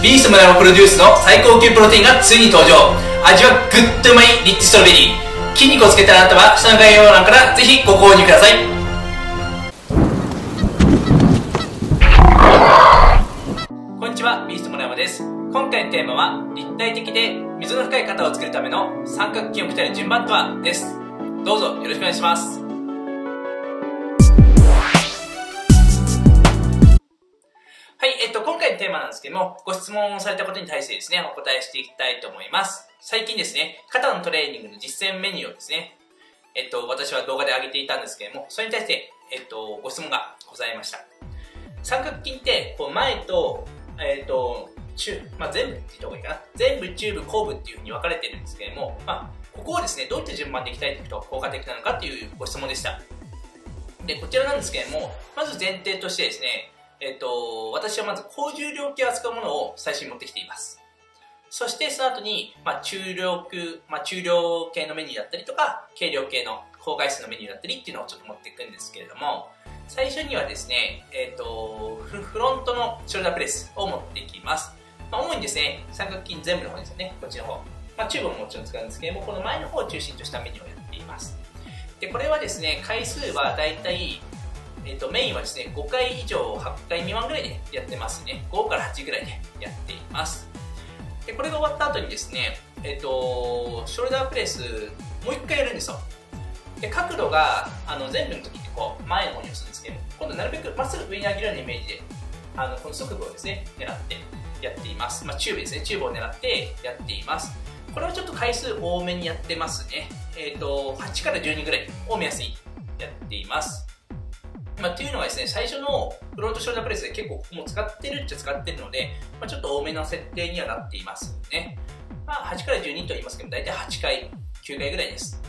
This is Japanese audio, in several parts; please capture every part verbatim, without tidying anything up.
ビースト村山プロデュースの最高級プロテインがついに登場。味はグッとうまいリッチストロベリー。筋肉をつけたあなたは下の概要欄からぜひご購入ください。こんにちは、ビースト村山です。今回のテーマは立体的で溝の深い肩を作るための三角筋を鍛える順番とはです。どうぞよろしくお願いします。えっと、今回のテーマなんですけども、ご質問されたことに対してですね、お答えしていきたいと思います。最近ですね、肩のトレーニングの実践メニューをですね、えっと、私は動画で上げていたんですけれども、それに対して、えっと、ご質問がございました。三角筋って、こう、前と、えっと、中、まあ、全部って言った方がいいかな。全部、中部、後部っていう風に分かれてるんですけれども、まあ、ここをですね、どういった順番で鍛えていくと効果的なのかっていうご質問でした。で、こちらなんですけれども、まず前提としてですね、えっと、私はまず高重量級を扱うものを最初に持ってきています。そしてその後に、まあ、中量級、まあ、中量系のメニューだったりとか、軽量系の高回数のメニューだったりっていうのをちょっと持っていくんですけれども、最初にはですね、えっと、フロントのショルダープレスを持っていきます。まあ、主にですね、三角筋全部の方ですよね、こっちの方。まあ、中部ももちろん使うんですけども、この前の方を中心としたメニューをやっています。で、これはですね、回数はだいたいえっとメインはですね、ごかい以上はっかい未満ぐらいでやってますね。ごからはちぐらいでやっています。でこれが終わった後にですね、えっとショルダープレスもういっかいやるんですよ。で角度があの全部の時ってこう前の方に押すんですけど、今度なるべくまっすぐ上に上げるようなイメージであのこの側部をですね狙ってやっています。まあ、中部ですね、中部を狙ってやっています。これはちょっと回数多めにやってますね。えっとはちからじゅうにぐらいを目安にやっています。まあ、というのはですね、最初のフロントショルダープレスで結構もう使ってるっちゃ使ってるので、まあ、ちょっと多めの設定にはなっていますね。まあ、はちからじゅうにと言いますけど、だいたいはちかい、きゅうかいぐらいです。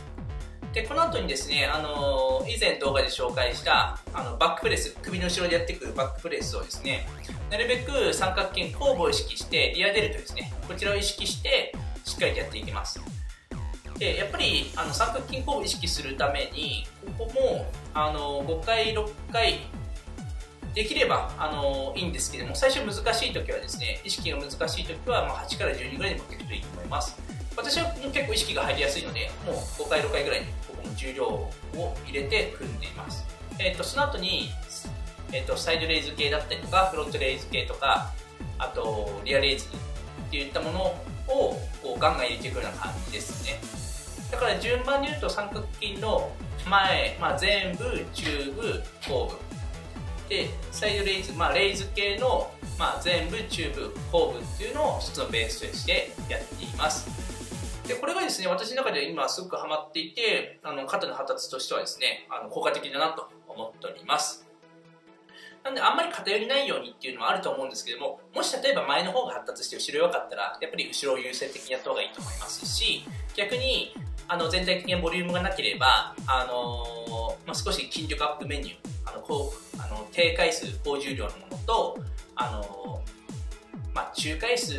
で、この後にですね、あのー、以前動画で紹介した、あの、バックプレス、首の後ろでやってくるバックプレスをですね、なるべく三角筋後部を意識して、リアデルトですね、こちらを意識して、しっかりとやっていきます。でやっぱりあの三角筋後部を意識するためにここもあのごかいろっかいできればあのいいんですけども、最初難しい時はですね、意識が難しい時はまあはちからじゅうにぐらいで持っていくといいと思います。私は結構意識が入りやすいので、もうごかいろっかいぐらいにここも重量を入れて組んでいます。えー、とその後に、えー、とサイドレイズ系だったりとかフロントレイズ系とか、あとリアレイズっていったものをこうガンガン入れていくような感じですね。だから順番に言うと三角筋の前、まあ、前部、中部、後部でサイドレイズ、まあ、レイズ系の、まあ、前部、中部、後部っていうのを一つのベースとしてやっています。でこれがですね、私の中では今すごくハマっていて、あの肩の発達としてはですね、あの効果的だなと思っております。なんであんまり偏りないようにっていうのはあると思うんですけども、もし例えば前の方が発達して後ろ弱かったら、やっぱり後ろを優先的にやった方がいいと思いますし、逆にあの全体的にボリュームがなければ、あのーまあ、少し筋力アップメニュー、あのこうあの低回数高重量のものと、あのーまあ、中回数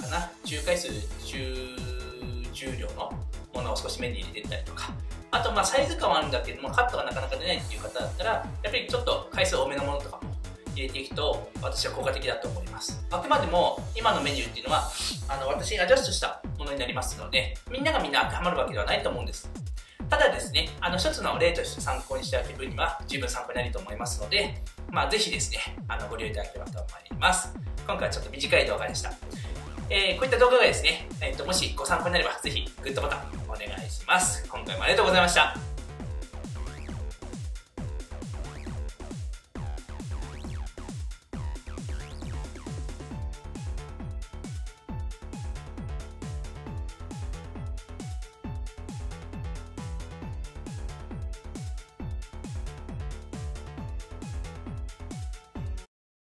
かな、中回数中重量のものを少し目に入れていったりとか、あとまあサイズ感はあるんだけどもカットがなかなか出ないっていう方だったら、やっぱりちょっと回数多めのものとかも入れていくと私は効果的だと思います。あくまでも今のメニューっていうのはあの私にアジャストしたものになりますので、みんながみんな当てはまるわけではないと思うんです。ただですね、あの一つの例として参考にしてあげる分には十分参考になると思いますので、まあ、ぜひですね、あのご利用いただければと思います。今回はちょっと短い動画でした。えー、こういった動画がですね、えー、ともしご参考になればぜひグッドボタンお願いします。今回もありがとうございました。